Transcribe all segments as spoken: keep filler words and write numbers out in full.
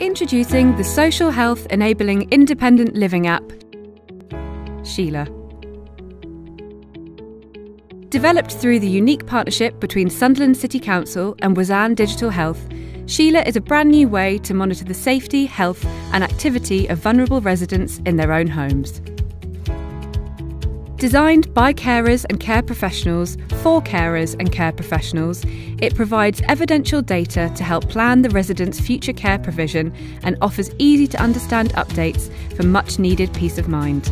Introducing the Social Health Enabling Independent Living app, SHEILA. Developed through the unique partnership between Sunderland City Council and Whzan Digital Health, SHEILA is a brand new way to monitor the safety, health and activity of vulnerable residents in their own homes. Designed by carers and care professionals for carers and care professionals, it provides evidential data to help plan the residents' future care provision and offers easy to understand updates for much needed peace of mind.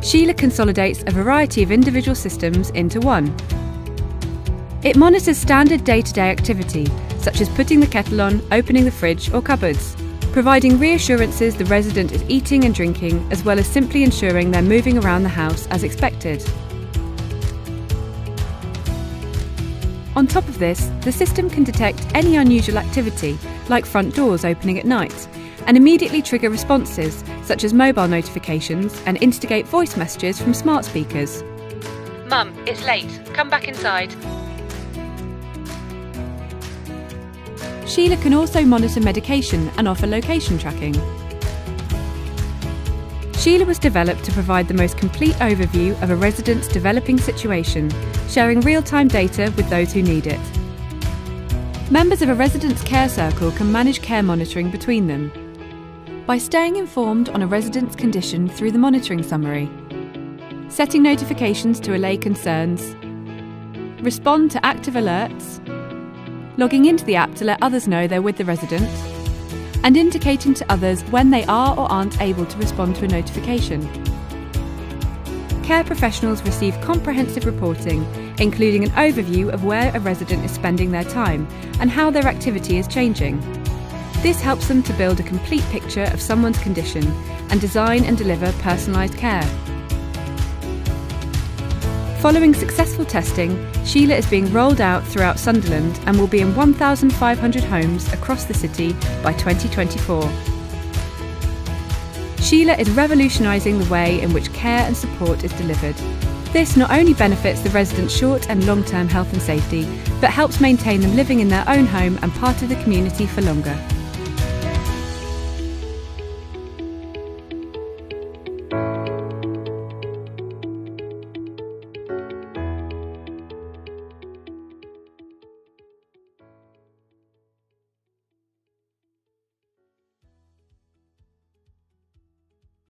SHEILA consolidates a variety of individual systems into one. It monitors standard day-to-day activity, such as putting the kettle on, opening the fridge or cupboards, providing reassurances the resident is eating and drinking, as well as simply ensuring they're moving around the house as expected. On top of this, the system can detect any unusual activity, like front doors opening at night, and immediately trigger responses, such as mobile notifications, and instigate voice messages from smart speakers. "Mum, it's late. Come back inside." SHEILA can also monitor medication and offer location tracking. SHEILA was developed to provide the most complete overview of a resident's developing situation, sharing real-time data with those who need it. Members of a resident's care circle can manage care monitoring between them by staying informed on a resident's condition through the monitoring summary, setting notifications to allay concerns, respond to active alerts, logging into the app to let others know they're with the resident, and indicating to others when they are or aren't able to respond to a notification. Care professionals receive comprehensive reporting, including an overview of where a resident is spending their time and how their activity is changing. This helps them to build a complete picture of someone's condition and design and deliver personalised care. Following successful testing, SHEILA is being rolled out throughout Sunderland and will be in one thousand five hundred homes across the city by twenty twenty-four. SHEILA is revolutionising the way in which care and support is delivered. This not only benefits the residents' short and long-term health and safety, but helps maintain them living in their own home and part of the community for longer.